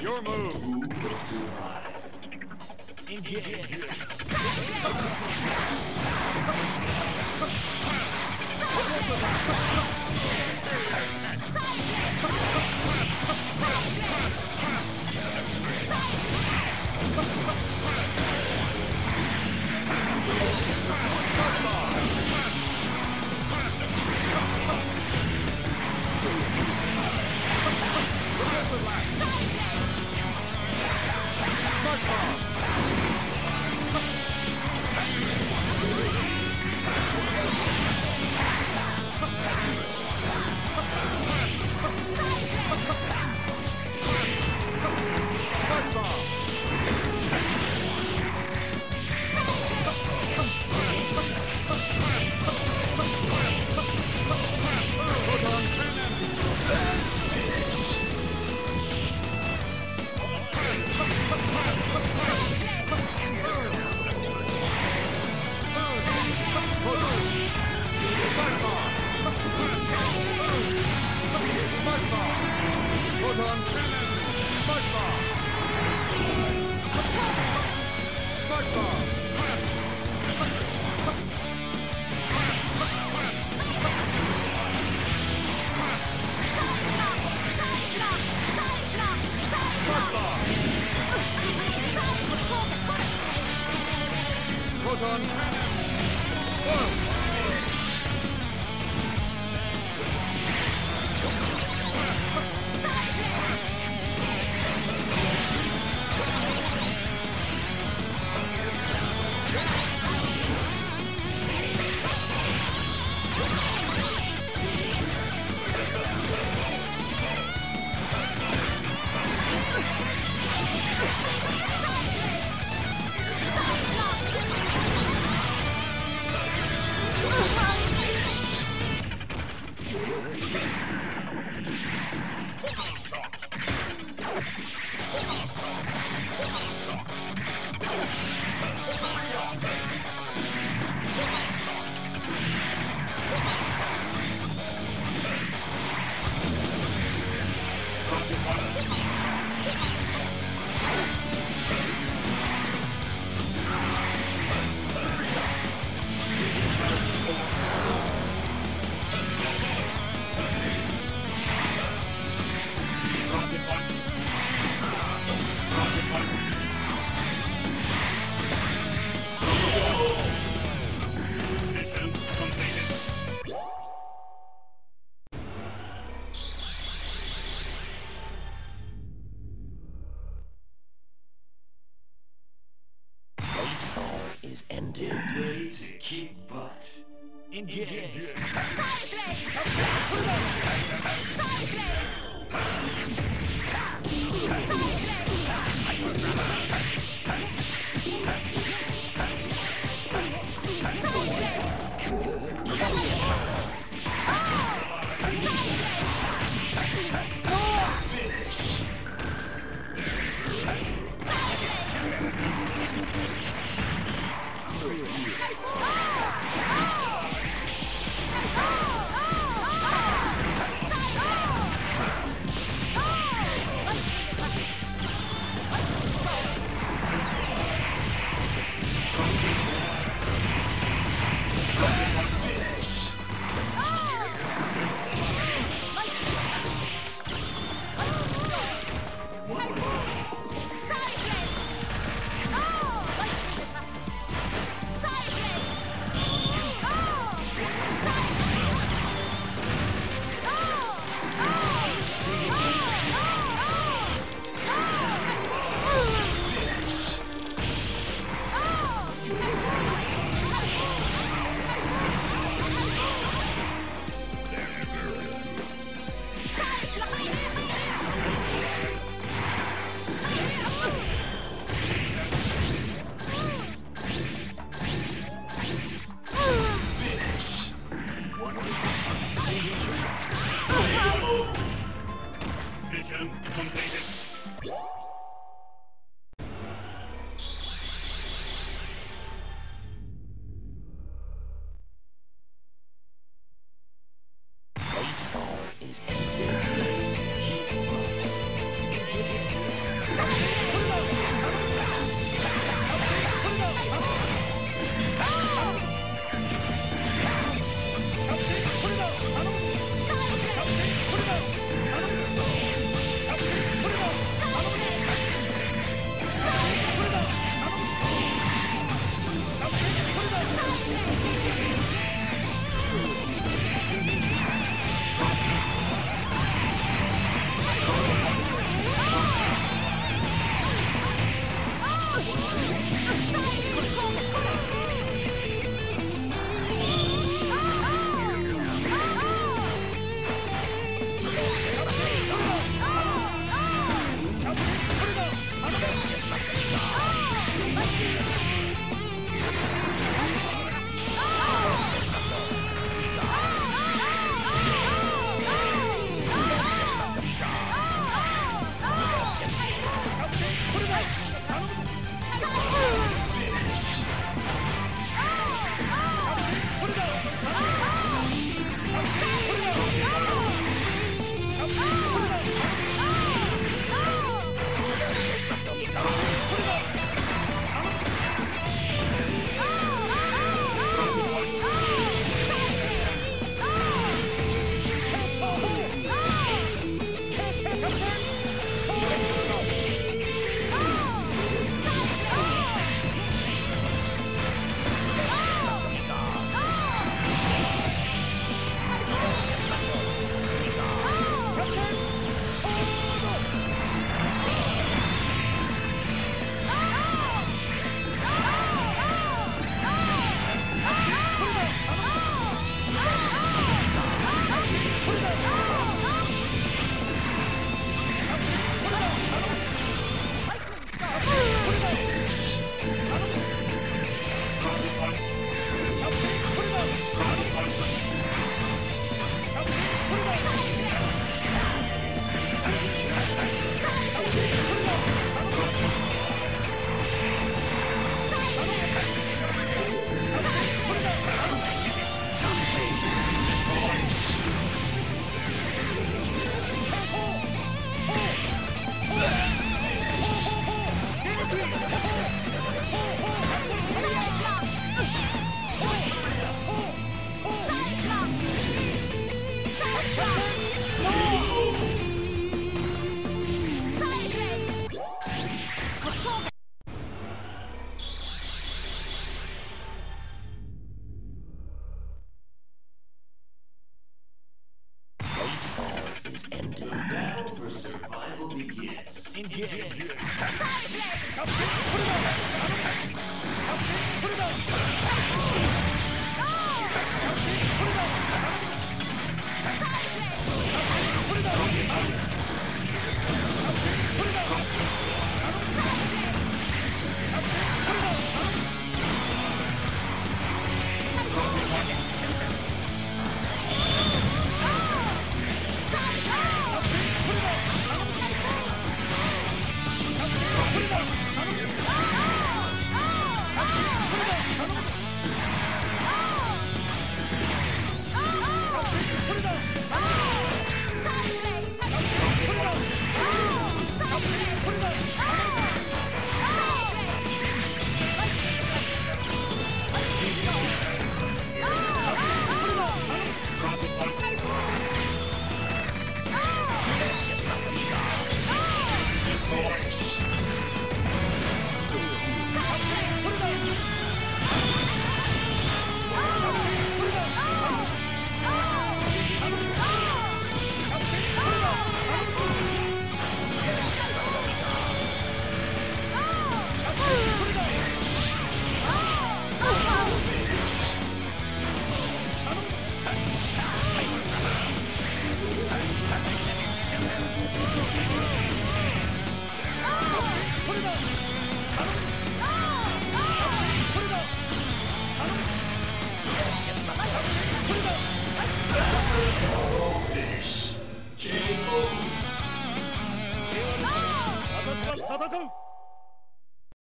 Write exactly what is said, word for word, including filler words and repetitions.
Your move. Oh! Oh! Oh! Oh! is ended. The battle for survival begins. Engage. Engage. Engage.